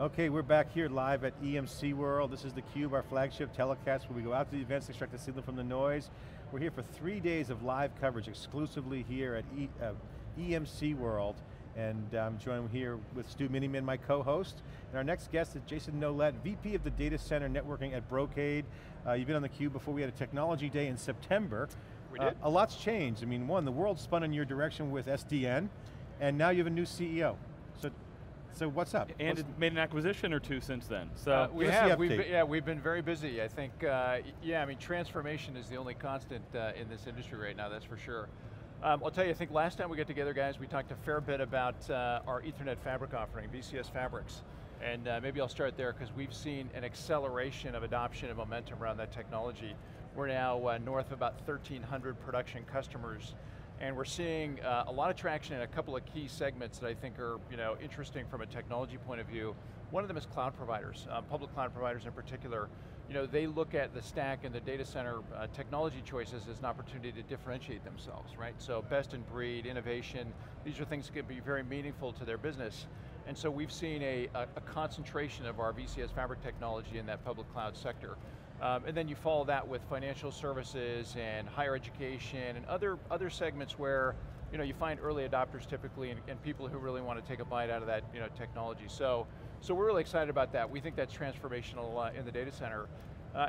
Okay, we're back here live at EMC World. This is theCUBE, our flagship telecast where we go out to the events, extract the signal from the noise. We're here for 3 days of live coverage exclusively here at EMC World. And I'm joined here with Stu Miniman, my co-host. And our next guest is Jason Nolet, VP of the Data Center Networking at Brocade. You've been on theCUBE before. We had a technology day in September. We did. A lot's changed. I mean, one, the world spun in your direction with SDN, and now you have a new CEO. So what's up? And it made an acquisition or two since then. So we have, we've been very busy. I think, yeah, I mean, transformation is the only constant in this industry right now, that's for sure. I'll tell you, I think last time we got together, guys, we talked a fair bit about our Ethernet fabric offering, VCS Fabrics. And maybe I'll start there, because we've seen an acceleration of adoption and momentum around that technology. We're now north of about 1,300 production customers. And we're seeing a lot of traction in a couple of key segments that I think are interesting from a technology point of view. One of them is cloud providers, public cloud providers in particular. They look at the stack and the data center technology choices as an opportunity to differentiate themselves, right? So best in breed, innovation, these are things that could be very meaningful to their business. And so we've seen a concentration of our VCS Fabric technology in that public cloud sector. And then you follow that with financial services and higher education and other segments where you find early adopters typically and people who really want to take a bite out of that technology. So we're really excited about that. We think that's transformational in the data center.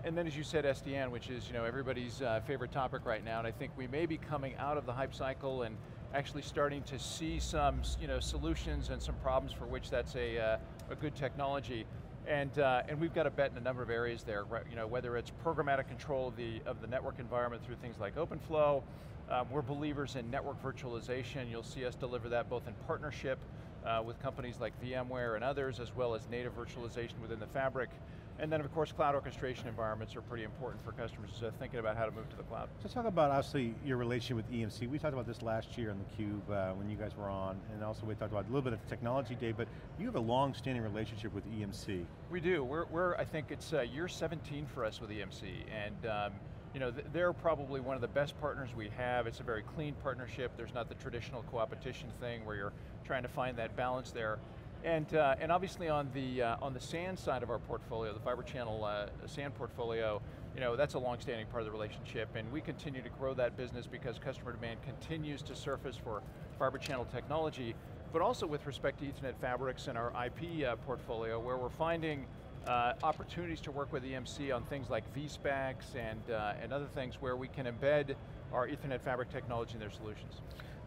And then as you said, SDN, which is everybody's favorite topic right now, and I think we may be coming out of the hype cycle and actually starting to see some solutions and some problems for which that's a good technology. And we've got a bet in a number of areas there, right? Whether it's programmatic control of the network environment through things like OpenFlow, we're believers in network virtualization. You'll see us deliver that both in partnership with companies like VMware and others, as well as native virtualization within the fabric. And then of course, cloud orchestration environments are pretty important for customers thinking about how to move to the cloud. So talk about, obviously, your relation with EMC. We talked about this last year on theCUBE when you guys were on, and also we talked about a little bit of the technology day, but you have a long-standing relationship with EMC. We do, we're I think it's year 17 for us with EMC, and they're probably one of the best partners we have. It's a very clean partnership. There's not the traditional co-opetition thing where you're trying to find that balance there. And obviously on the SAN side of our portfolio, the Fiber Channel SAN portfolio, that's a long-standing part of the relationship, and we continue to grow that business because customer demand continues to surface for Fiber Channel technology, but also with respect to Ethernet Fabrics and our IP portfolio, where we're finding opportunities to work with EMC on things like VSPACs and other things where we can embed our Ethernet Fabric technology in their solutions.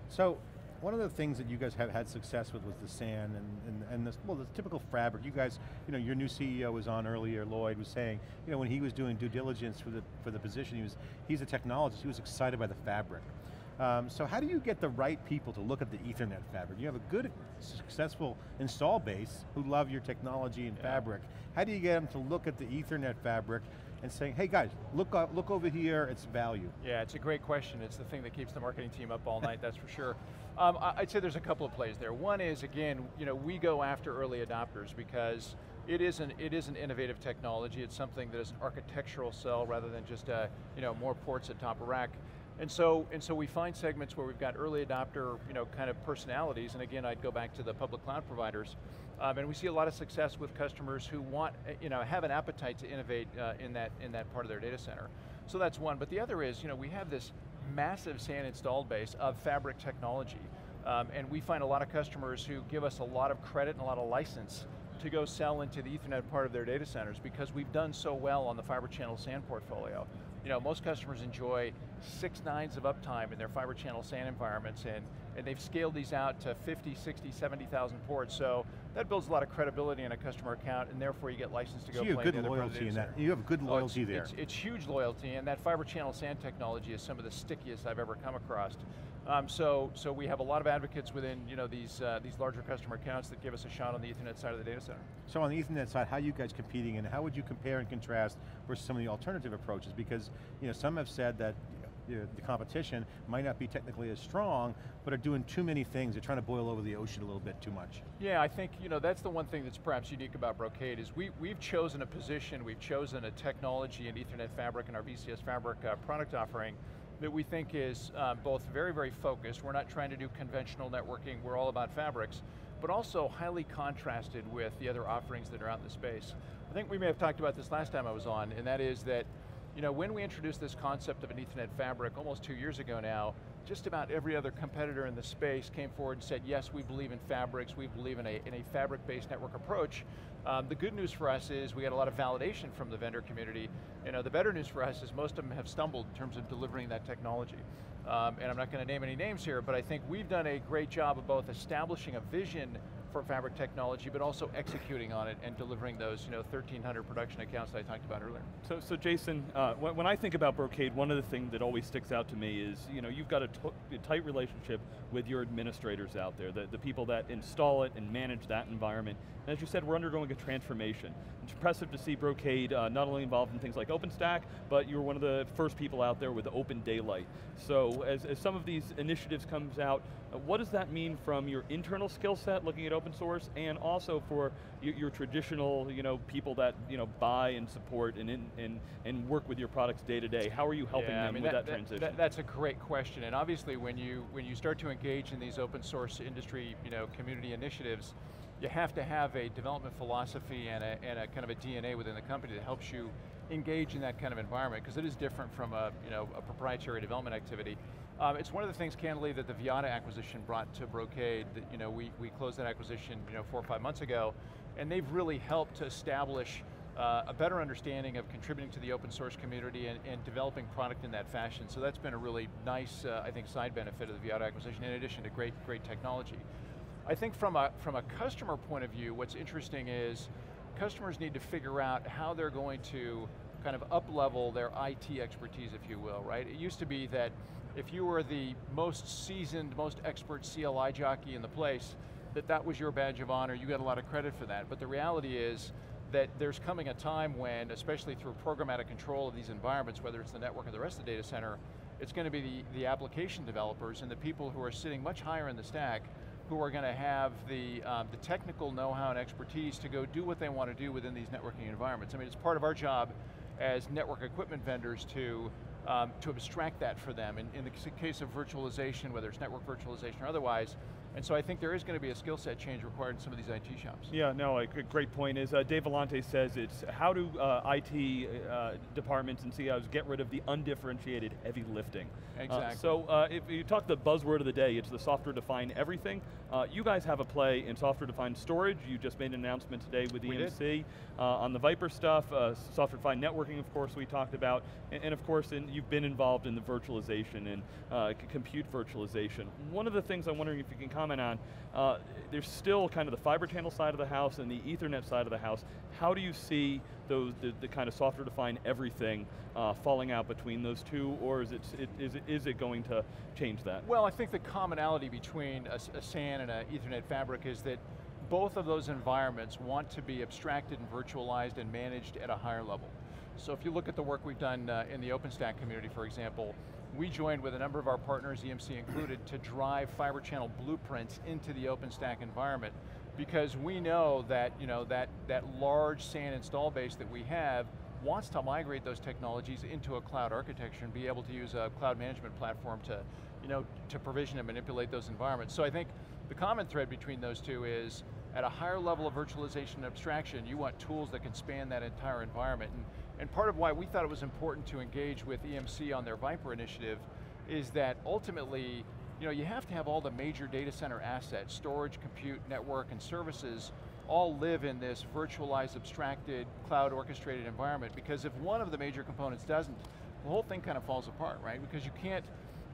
So, one of the things that you guys have had success with was the SAN and the typical fabric. You guys, your new CEO was on earlier, Lloyd was saying, when he was doing due diligence for the position, he's a technologist, he was excited by the fabric. So how do you get the right people to look at the Ethernet fabric? You have a good, successful install base who love your technology and fabric. How do you get them to look at the Ethernet fabric and saying, hey guys, look over here, it's value? Yeah, it's a great question. It's the thing that keeps the marketing team up all night, that's for sure. I'd say there's a couple of plays there. One is, again, we go after early adopters because it is an innovative technology. It's something that is an architectural sell rather than just more ports at top of rack. And so we find segments where we've got early adopter kind of personalities, and again, I'd go back to the public cloud providers, and we see a lot of success with customers who want, have an appetite to innovate in that part of their data center. So that's one, but the other is, we have this massive SAN installed base of fabric technology, and we find a lot of customers who give us a lot of credit and a lot of license to go sell into the Ethernet part of their data centers because we've done so well on the Fiber Channel SAN portfolio. Most customers enjoy 6/9 of uptime in their Fiber Channel SAN environments, and they've scaled these out to 50, 60, 70,000 ports, so that builds a lot of credibility in a customer account, and therefore you get licensed to go play in the loyalty in that. You have good loyalty there. It's huge loyalty, and that Fiber Channel SAN technology is some of the stickiest I've ever come across. So we have a lot of advocates within these larger customer accounts that give us a shot on the Ethernet side of the data center. So on the Ethernet side, how are you guys competing, and how would you compare and contrast versus some of the alternative approaches? Because some have said that the competition might not be technically as strong, but are doing too many things. They're trying to boil over the ocean a little bit too much. Yeah, I think that's the one thing that's perhaps unique about Brocade is we've chosen a position, we've chosen a technology in Ethernet Fabric and our VCS Fabric product offering that we think is both very, very focused. We're not trying to do conventional networking, we're all about fabrics, but also highly contrasted with the other offerings that are out in the space. I think we may have talked about this last time I was on, and that is that, you know, when we introduced this concept of an Ethernet fabric almost 2 years ago now, just about every other competitor in the space came forward and said, yes, we believe in fabrics, we believe in a fabric-based network approach. The good news for us is we got a lot of validation from the vendor community. You know, the better news for us is most of them have stumbled in terms of delivering that technology. And I'm not going to name any names here, but I think we've done a great job of both establishing a vision for fabric technology, but also executing on it and delivering those, you know, 1,300 production accounts that I talked about earlier. So Jason, when I think about Brocade, one of the things that always sticks out to me is, you know, you've got a tight relationship with your administrators out there, the people that install it and manage that environment. And as you said, we're undergoing a transformation. It's impressive to see Brocade not only involved in things like OpenStack, but you were one of the first people out there with Open Daylight. So as some of these initiatives comes out, what does that mean from your internal skill set, looking at open source, and also for your traditional, you know, people that, you know, buy and support and work with your products day to day? How are you helping them with that transition? That's a great question, and obviously when you start to engage in these open source industry, you know, community initiatives, you have to have a development philosophy and a kind of a DNA within the company that helps you engage in that kind of environment, because it is different from a, you know, a proprietary development activity. It's one of the things, candidly, that the Vyatta acquisition brought to Brocade. That, you know, we closed that acquisition, you know, 4 or 5 months ago, and they've really helped to establish a better understanding of contributing to the open source community and developing product in that fashion. So that's been a really nice, I think, side benefit of the Vyatta acquisition, in addition to great technology. I think from a customer point of view, what's interesting is customers need to figure out how they're going to kind of up-level their IT expertise, if you will, right? It used to be that if you were the most seasoned, most expert CLI jockey in the place, that was your badge of honor, you got a lot of credit for that. But the reality is that there's coming a time when, especially through programmatic control of these environments, whether it's the network or the rest of the data center, it's going to be the application developers and the people who are sitting much higher in the stack who are going to have the technical know-how and expertise to go do what they want to do within these networking environments. I mean, it's part of our job as network equipment vendors to abstract that for them. In the case of virtualization, whether it's network virtualization or otherwise, and so I think there is going to be a skill set change required in some of these IT shops. Yeah, no, a great point is, Dave Vellante says it's how do IT departments and CIOs get rid of the undifferentiated heavy lifting? Exactly. So if you talk the buzzword of the day, it's the software-defined everything. You guys have a play in software-defined storage. You just made an announcement today with EMC on the ViPR stuff, software-defined networking, of course, we talked about, and of course, you've been involved in the virtualization and compute virtualization. One of the things I'm wondering if you can comment on, there's still kind of the fiber channel side of the house and the Ethernet side of the house. How do you see those the kind of software-defined everything falling out between those two, or is it going to change that? Well, I think the commonality between a SAN and an Ethernet fabric is that both of those environments want to be abstracted and virtualized and managed at a higher level. So if you look at the work we've done in the OpenStack community, for example, we joined with a number of our partners, EMC included, to drive fiber channel blueprints into the OpenStack environment, because we know that, you know, that large SAN install base that we have wants to migrate those technologies into a cloud architecture and be able to use a cloud management platform to, you know, to provision and manipulate those environments. So I think the common thread between those two is, at a higher level of virtualization and abstraction, you want tools that can span that entire environment. And part of why we thought it was important to engage with EMC on their ViPR initiative is that ultimately, you know, you have to have all the major data center assets, storage, compute, network, and services, all live in this virtualized, abstracted, cloud-orchestrated environment, because if one of the major components doesn't, the whole thing kind of falls apart, right? Because you can't,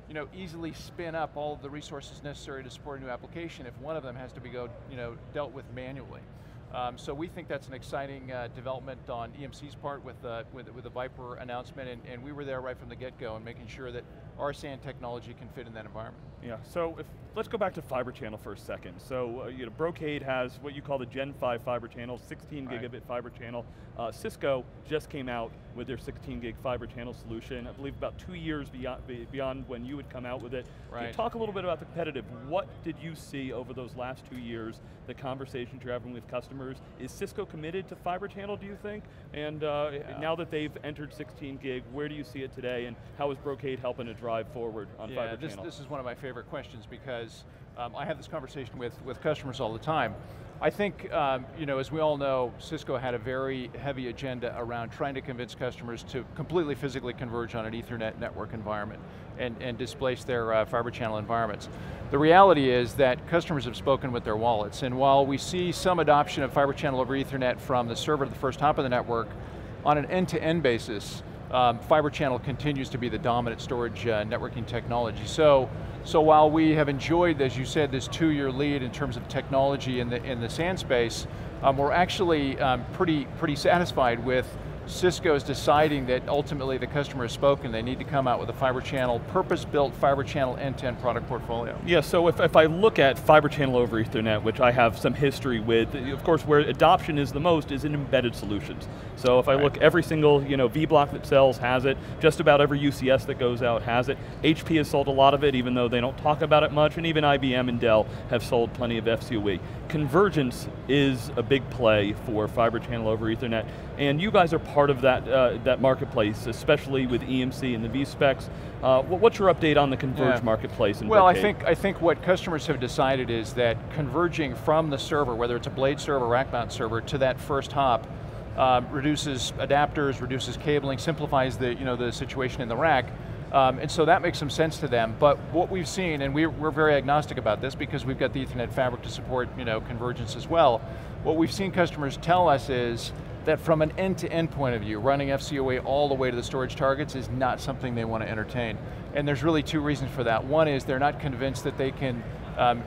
you know, easily spin up all of the resources necessary to support a new application if one of them has to be dealt with manually. So we think that's an exciting development on EMC's part with the ViPR announcement, and we were there right from the get-go and making sure that our SAN technology can fit in that environment. Yeah, so let's go back to fiber channel for a second. So you know, Brocade has what you call the Gen 5 fiber channel, 16 gigabit fiber channel. Cisco just came out with their 16 gig fiber channel solution, I believe about 2 years beyond when you would come out with it. Right. Can you talk a little bit about the competitive? What did you see over those last 2 years, the conversations you're having with customers? Is Cisco committed to fiber channel, do you think? And now that they've entered 16 gig, where do you see it today, and how is Brocade helping to drive forward on fiber channel? This is one of my favorite questions, because I have this conversation with customers all the time. I think, you know, as we all know, Cisco had a very heavy agenda around trying to convince customers to completely physically converge on an Ethernet network environment and displace their fiber channel environments. The reality is that customers have spoken with their wallets, and while we see some adoption of fiber channel over Ethernet from the server to the first hop of the network, on an end-to-end basis, fiber channel continues to be the dominant storage networking technology. So while we have enjoyed, as you said, this two-year lead in terms of technology in the SAN space, we're actually pretty satisfied with Cisco's deciding that ultimately the customer has spoken, they need to come out with a fiber channel, purpose-built fiber channel end-to-end product portfolio. Yeah, so if I look at fiber channel over Ethernet, which I have some history with, of course where adoption is the most is in embedded solutions. So if I look, every single V-block that sells has it, just about every UCS that goes out has it. HP has sold a lot of it, even though they don't talk about it much, and even IBM and Dell have sold plenty of FCOE. Convergence is a big play for fiber channel over Ethernet, and you guys are part of that, that marketplace, especially with EMC and the VSPEX. What's your update on the converged marketplace? Well, I think what customers have decided is that converging from the server, whether it's a blade server, rack mount server, to that first hop, reduces adapters, reduces cabling, simplifies the, the situation in the rack, and so that makes some sense to them. But what we've seen, and we're very agnostic about this because we've got the Ethernet fabric to support convergence as well, what we've seen customers tell us is that from an end-to-end point of view, running FCOE all the way to the storage targets is not something they want to entertain. And there's really two reasons for that. One is they're not convinced that they can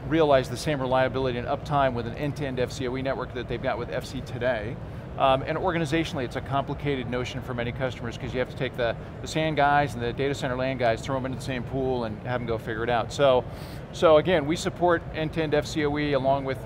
realize the same reliability and uptime with an end-to-end FCOE network that they've got with FC today. And organizationally, it's a complicated notion for many customers because you have to take the SAN guys and the data center LAN guys, throw them into the same pool and have them go figure it out. So again, we support end-to-end FCOE along with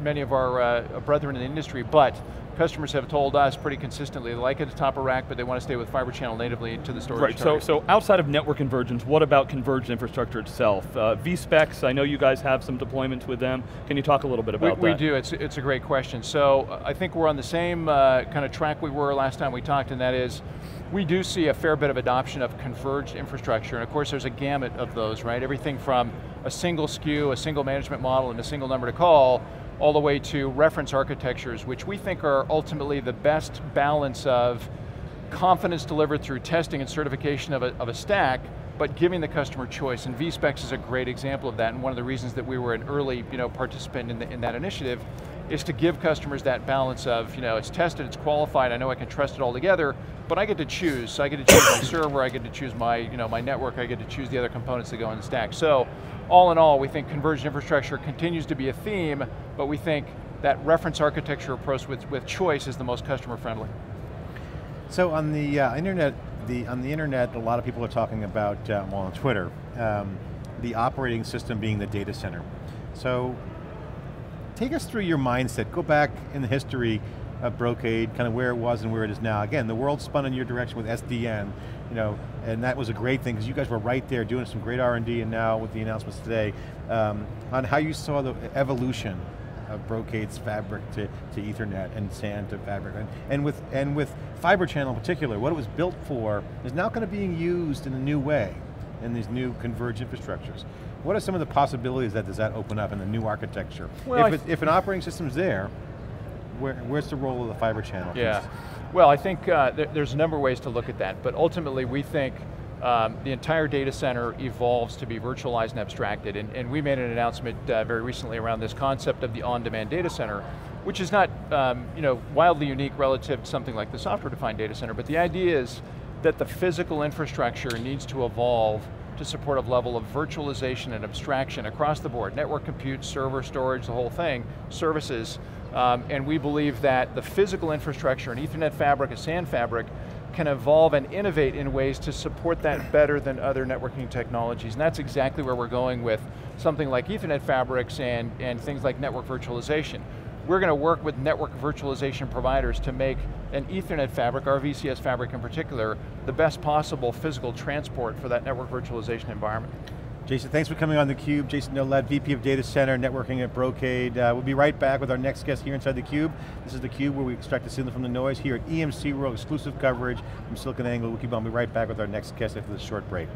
many of our brethren in the industry, but customers have told us pretty consistently, they like it at the top of rack, but they want to stay with fiber channel natively to the storage. Right, so outside of network convergence, what about converged infrastructure itself? VSPEX, I know you guys have some deployments with them. Can you talk a little bit about that? We do, it's a great question. So I think we're on the same kind of track we were last time we talked, and that is, we do see a fair bit of adoption of converged infrastructure, and of course there's a gamut of those, right? Everything from a single SKU, a single management model, and a single number to call, all the way to reference architectures, which we think are ultimately the best balance of confidence delivered through testing and certification of a stack, but giving the customer choice, and VSPEX is a great example of that, and one of the reasons that we were an early participant in that initiative is to give customers that balance of, it's tested, it's qualified, I know I can trust it all together, but I get to choose. So I get to choose my server, I get to choose my, my network, I get to choose the other components that go in the stack. So, all in all, we think converged infrastructure continues to be a theme, but we think that reference architecture approach with choice is the most customer friendly. So on the internet, a lot of people are talking about, well on Twitter, the operating system being the data center. So, take us through your mindset, go back in the history of Brocade, kind of where it was and where it is now. Again, the world spun in your direction with SDN, and that was a great thing, because you guys were right there doing some great R&D, and now with the announcements today, on how you saw the evolution of Brocade's fabric to Ethernet and SAN to fabric, and with Fiber Channel in particular, what it was built for is now kind of being used in a new way in these new converged infrastructures. What are some of the possibilities that does that open up in the new architecture? Well, if an operating system's there, where's the role of the fiber channel? Yeah, well I think there's a number of ways to look at that, but ultimately we think the entire data center evolves to be virtualized and abstracted, and we made an announcement very recently around this concept of the on-demand data center, which is not wildly unique relative to something like the software-defined data center, but the idea is that the physical infrastructure needs to evolve to support a level of virtualization and abstraction across the board, network compute, server, storage, the whole thing, services, and we believe that the physical infrastructure, an Ethernet fabric, a SAN fabric, can evolve and innovate in ways to support that better than other networking technologies, and that's exactly where we're going with something like Ethernet fabrics and things like network virtualization. We're going to work with network virtualization providers to make an Ethernet fabric, our VCS fabric in particular, the best possible physical transport for that network virtualization environment. Jason, thanks for coming on theCUBE. Jason Nolet, VP of Data Center Networking at Brocade. We'll be right back with our next guest here inside theCUBE. This is theCUBE, where we extract the signal from the noise here at EMC World, exclusive coverage from SiliconANGLE. We'll be right back with our next guest after this short break.